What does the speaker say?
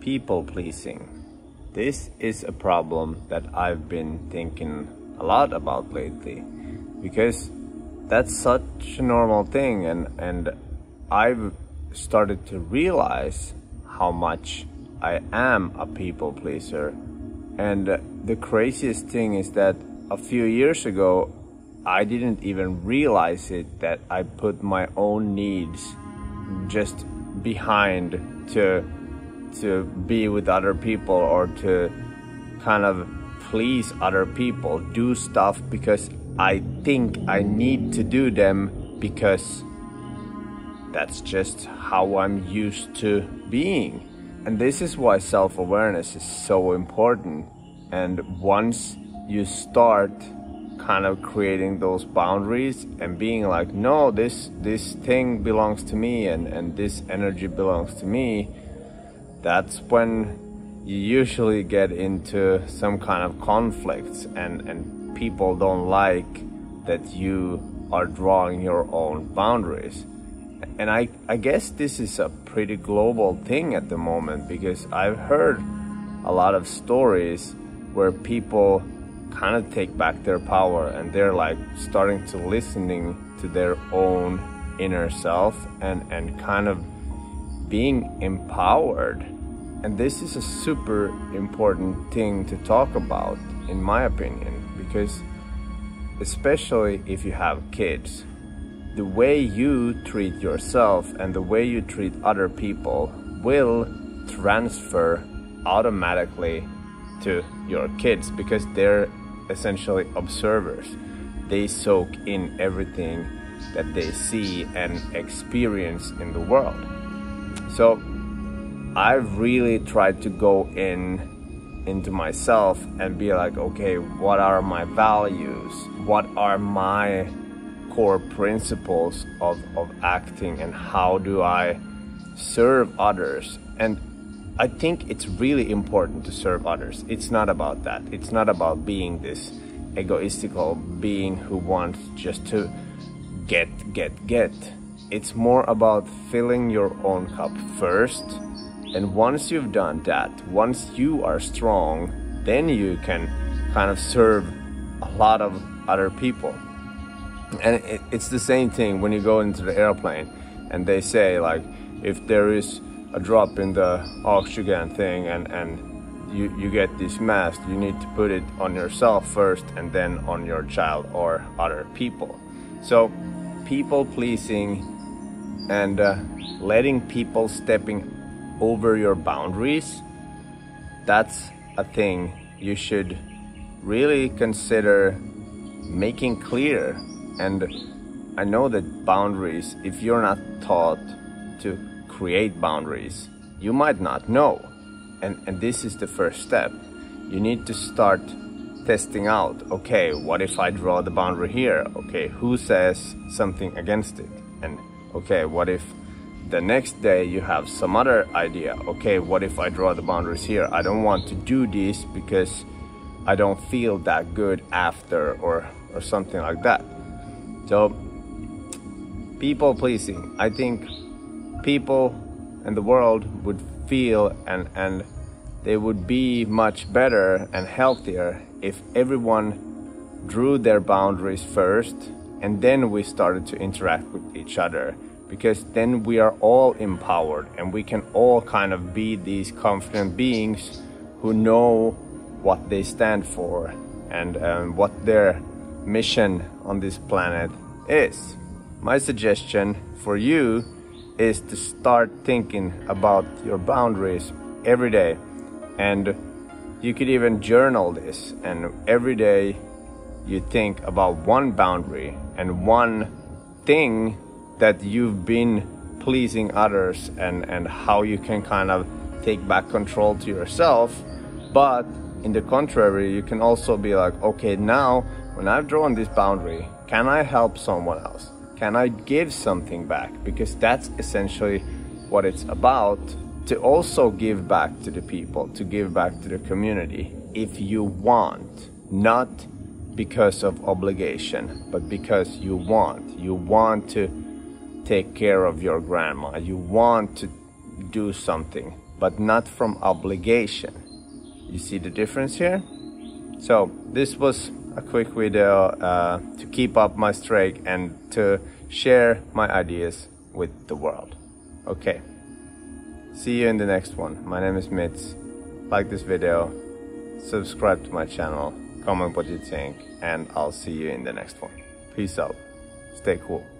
people-pleasing. This is a problem that I've been thinking a lot about lately, because that's such a normal thing, and I've started to realize how much I am a people pleaser. And the craziest thing is that a few years ago, I didn't even realize it, that I put my own needs just behind to be with other people or to kind of please other people, do stuff because I think I need to do them, because that's just how I'm used to being. And this is why self-awareness is so important. And once you start kind of creating those boundaries and being like, no, this thing belongs to me, and this energy belongs to me, that's when you usually get into some kind of conflicts, and people don't like that you are drawing your own boundaries. And I guess this is a pretty global thing at the moment, because I've heard a lot of stories where people kind of take back their power, and they're like starting to listening to their own inner self and kind of being empowered. And this is a super important thing to talk about, in my opinion, because especially if you have kids, the way you treat yourself and the way you treat other people will transfer automatically to your kids, because they're essentially observers. They soak in everything that they see and experience in the world. So I've really tried to go into myself and be like, okay, what are my values? What are my core principles of acting, and how do I serve others? And I think it's really important to serve others. It's not about that. It's not about being this egoistical being who wants just to get. It's more about filling your own cup first, and once you've done that, once you are strong, then you can kind of serve a lot of other people. And it's the same thing when you go into the airplane and they say, like, if there is a drop in the oxygen thing and you get this mask, you need to put it on yourself first and then on your child or other people. So people pleasing and letting people stepping over your boundaries, that's a thing you should really consider making clear. And I know that boundaries, if you're not taught to create boundaries, you might not know. And this is the first step. You need to start testing out, okay, what if I draw the boundary here? Okay, who says something against it? And okay, what if the next day you have some other idea? Okay, what if I draw the boundaries here? I don't want to do this because I don't feel that good after, or something like that. So, people pleasing. I think people and the world would feel and they would be much better and healthier if everyone drew their boundaries first, and then we started to interact with each other, because then we are all empowered and we can all kind of be these confident beings who know what they stand for and what their mission on this planet is. My suggestion for you is to start thinking about your boundaries every day, and you could even journal this, and every day you think about one boundary and one thing that you've been pleasing others, and how you can kind of take back control to yourself. But in the contrary, you can also be like, okay, now when I've drawn this boundary, can I help someone else? Can I give something back? Because that's essentially what it's about, to also give back to the people, to give back to the community, if you want, not because of obligation, but because you want. You want to take care of your grandma, you want to do something but not from obligation. You see the difference here? So this was a quick video to keep up my streak and to share my ideas with the world. Okay, see you in the next one. My name is Miz. Like this video, subscribe to my channel, comment what you think, and I'll see you in the next one. Peace out, stay cool.